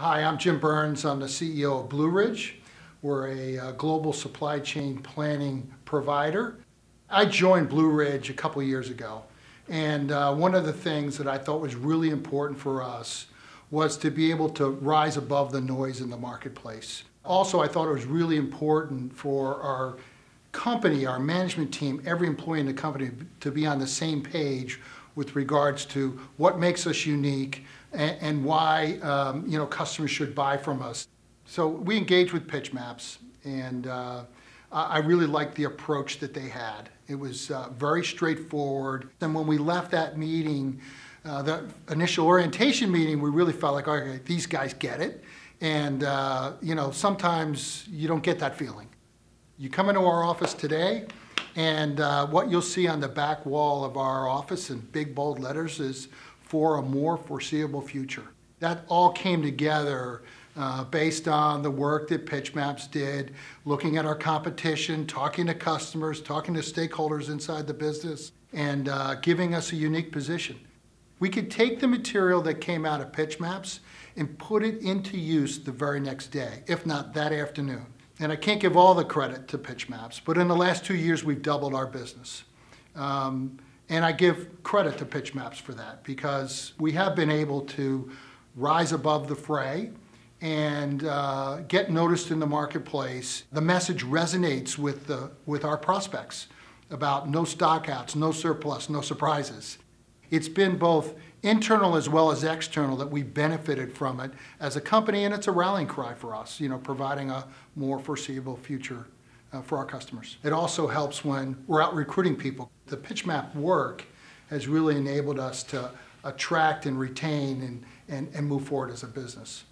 Hi, I'm Jim Byrnes. I'm the CEO of Blue Ridge. We're a global supply chain planning provider. I joined Blue Ridge a couple years ago, and one of the things that I thought was really important for us was to be able to rise above the noise in the marketplace. Also, I thought it was really important for our company, our management team, every employee in the company to be on the same page with regards to what makes us unique and why customers should buy from us. So we engaged with PitchMaps, and I really liked the approach that they had. It was very straightforward. And when we left that meeting, the initial orientation meeting, we really felt like, okay, these guys get it. And sometimes you don't get that feeling. You come into our office today, and what you'll see on the back wall of our office in big bold letters is "for a more foreseeable future." That all came together based on the work that PitchMaps did, looking at our competition, talking to customers, talking to stakeholders inside the business, and giving us a unique position. We could take the material that came out of PitchMaps and put it into use the very next day, if not that afternoon. And I can't give all the credit to PitchMaps, but in the last 2 years, we've doubled our business. And I give credit to PitchMaps for that, because we have been able to rise above the fray and get noticed in the marketplace. The message resonates with our prospects about no stockouts, no surplus, no surprises. It's been both internal as well as external that we benefited from it as a company, and it's a rallying cry for us, providing a more foreseeable future for our customers. It also helps when we're out recruiting people. The PitchMap work has really enabled us to attract and retain and move forward as a business.